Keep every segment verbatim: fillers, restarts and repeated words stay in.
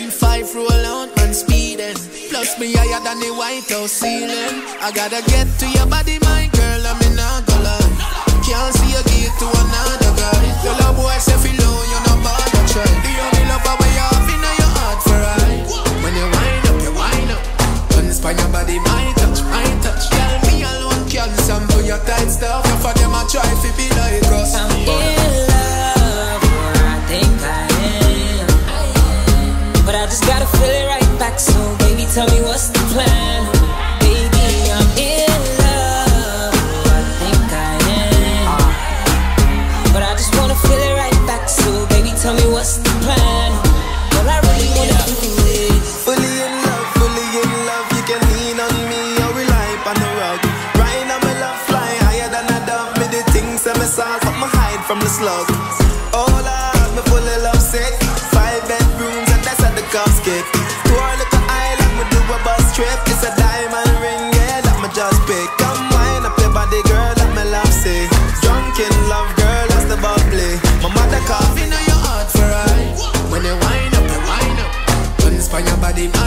M five roll out and speeding. Plus me higher than the White House ceiling. I gotta get to your body, my girl, I'm in a color. Can't see you give to another girl. Your love boy say feel low, you no bother try. The only love I wear off in your heart for right. When you wind up, you wind up. Guns by your body, my touch, my touch. Tell me alone can't sample your tight stuff. You for them I try to be like us. I'm in love, I think I am, but I just gotta feel it right back. So baby, tell me what's the plan. Baby, I'm in love, I think I am, but I just wanna feel it right back. So baby, tell me what's the plan. All I really wanna do is fully in love, fully in love. You can lean on me, I will lie on the rug. Right now my love fly higher than a dove. Me the things that me saw, but me hide from the slug.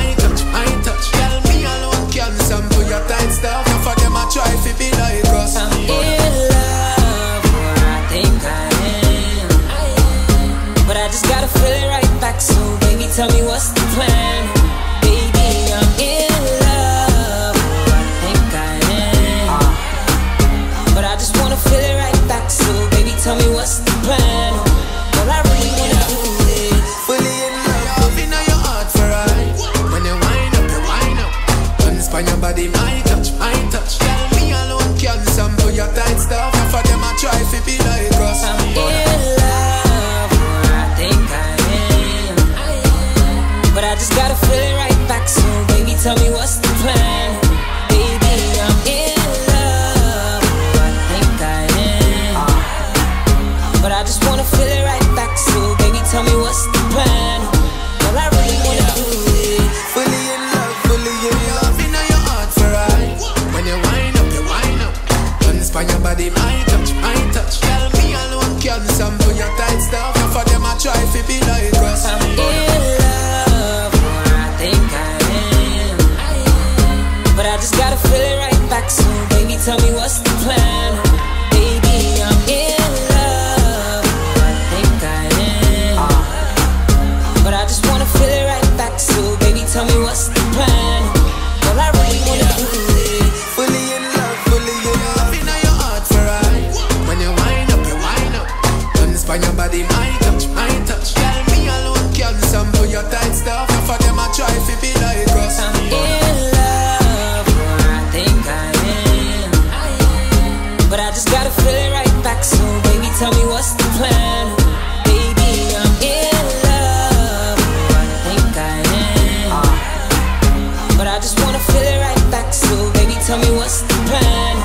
I touch, I touch. Tell me alone can sample your tight stuff. Now for them I try to be like us. I'm in love, or I think I am, but I just gotta feel it right back. So baby, tell me what's the plan. Baby, I'm in love, or I think I am, but I just wanna feel it right back. So baby, tell me what's the plan. All I really wanna do is fully in love, in your heart for us. Your body, my touch, my touch. Tell me alone can't sample your tight stuff. Now for them I try to be like us. I'm in love, or I think I am, but I just gotta feel it right back. So baby, tell me what's the plan. Baby, I'm in love, or I think I am, but I just wanna feel it right back. So baby, tell me what's the plan. All I really wanna do is fully in love, fully in love. On your body, my touch, my touch. Tell me alone can't sample your tight stuff. Now for them I try to be like us. I'm in love, or I think I am, but I just gotta feel it right back. So baby, tell me what's the plan. Baby, I'm in love, or I think I am, but I just wanna feel it right back. So baby, tell me what's the plan. All I really wanna do is fully in love, fully in love. On your body, my touch, my touch. Tell me alone can sample your tight stuff. Now for them I try to be like us. I'm in love, or I think I am, but I just gotta feel it right back. So baby, tell me what's the plan. Baby, I'm in love, or I think I am, but I just wanna feel it right back. So baby, tell me what's the plan.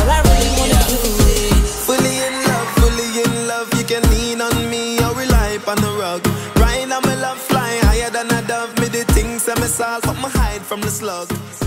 All I really wanna do is fully in love, fully in love. Can lean on me, I will lie on the rug. Right now my love fly higher than a dove. Me the things that me saw, but me hide from the slug.